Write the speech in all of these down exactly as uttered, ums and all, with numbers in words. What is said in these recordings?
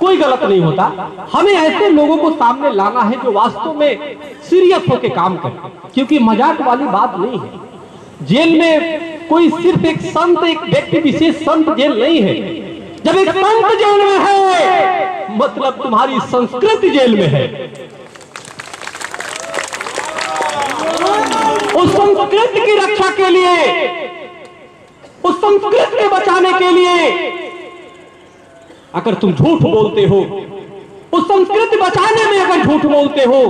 कोई गलत नहीं होता। हमें ऐसे लोगों को सामने लाना है जो वास्तव में सीरियस होकर काम करें, क्योंकि मजाक वाली बात नहीं है। जेल में कोई सिर्फ एक संत, एक व्यक्ति विशेष संत जेल नहीं है। जब एक संत जेल में है मतलब तुम्हारी संस्कृति जेल में है। उस संस्कृति की रक्षा के लिए, उस संस्कृति को बचाने के लिए अगर तुम झूठ बोलते हो, उस संस्कृति बचाने में अगर झूठ बोलते हो,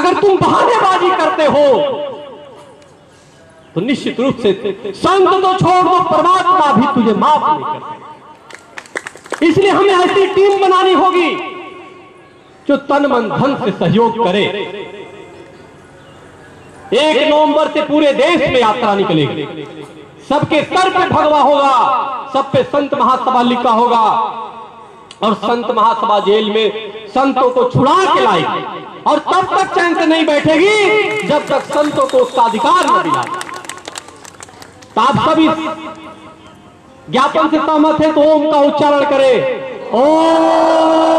अगर तुम बहानेबाजी करते हो, तो निश्चित रूप से संत तो छोड़ दो, परमात्मा भी तुझे माफ नहीं करता। इसलिए हमें ऐसी टीम बनानी होगी जो तन मन धन से सहयोग करे। एक नवंबर से पूरे देश में यात्रा निकलेगी। सबके सर पे भगवा होगा, सब पे संत महासभा लिखा होगा और संत महासभा जेल में संतों को छुड़ा के लाएगी और तब तक चैन से नहीं बैठेगी जब तक संतों को उसका अधिकार न मिला। आप सभी ज्ञापन से सहमत है तो ओम का उच्चारण करें। ओम।